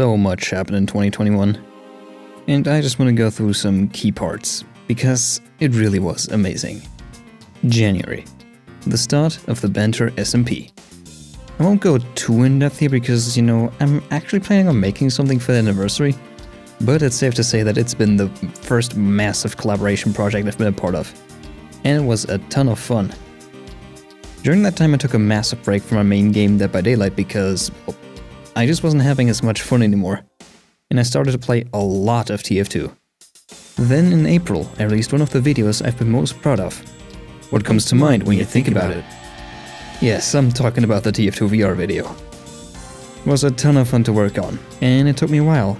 so much happened in 2021. And I just want to go through some key parts, because it really was amazing. January. The start of the Banter SMP. I won't go too in-depth here because, you know, I'm actually planning on making something for the anniversary, but it's safe to say that it's been the first massive collaboration project I've been a part of, and it was a ton of fun. During that time I took a massive break from my main game Dead by Daylight because, well, I just wasn't having as much fun anymore, and I started to play a lot of TF2. Then in April I released one of the videos I've been most proud of. What comes to mind when you think about it? Yes, I'm talking about the TF2 VR video. It was a ton of fun to work on, and it took me a while.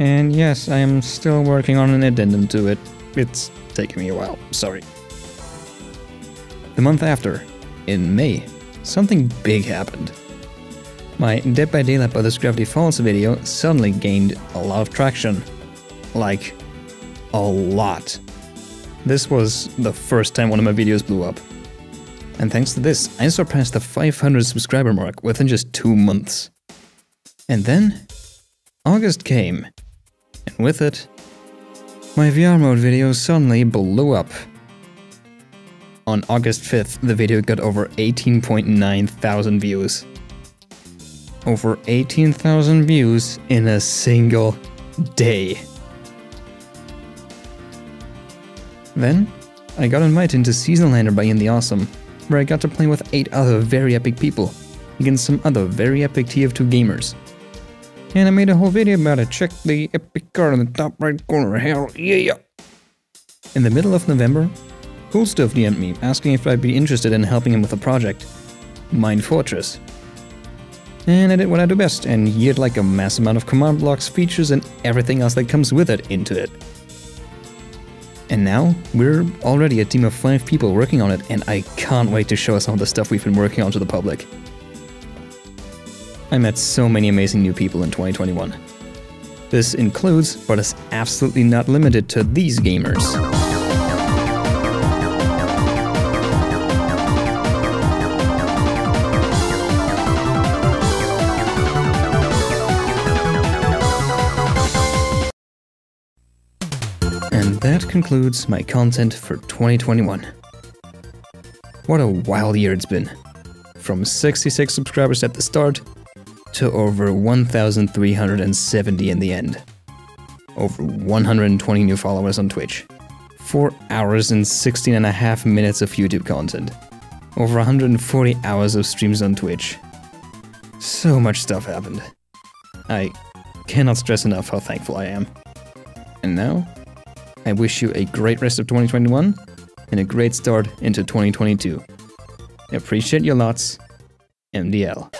And yes, I am still working on an addendum to it. It's taking me a while, sorry. The month after, in May, something big happened. My Dead by Daylight by this Gravity Falls video suddenly gained a lot of traction. Like, a lot. This was the first time one of my videos blew up. And thanks to this, I surpassed the 500 subscriber mark within just 2 months. And then, August came. And with it, my VR mode video suddenly blew up. On August 5th, the video got over 18.9 thousand views. Over 18,000 views in a single day. Then, I got invited to Seasonlander by InTheAwesome, where I got to play with 8 other very epic people, against some other very epic TF2 gamers. And I made a whole video about it, check the epic card in the top right corner, hell yeah! In the middle of November, Coolstuff DM'd me, asking if I'd be interested in helping him with a project, Mindfortress. And I did what I do best, and yeeted like a mass amount of command blocks, features, and everything else that comes with it into it. And now, we're already a team of 5 people working on it, and I can't wait to show some of the stuff we've been working on to the public. I met so many amazing new people in 2021. This includes, but is absolutely not limited to, these gamers. And that concludes my content for 2021. What a wild year it's been. From 66 subscribers at the start, to over 1,370 in the end. Over 120 new followers on Twitch. 4 hours and 16 and a half minutes of YouTube content. Over 140 hours of streams on Twitch. So much stuff happened. I cannot stress enough how thankful I am. And now, I wish you a great rest of 2021 and a great start into 2022. Appreciate your lots. MDL.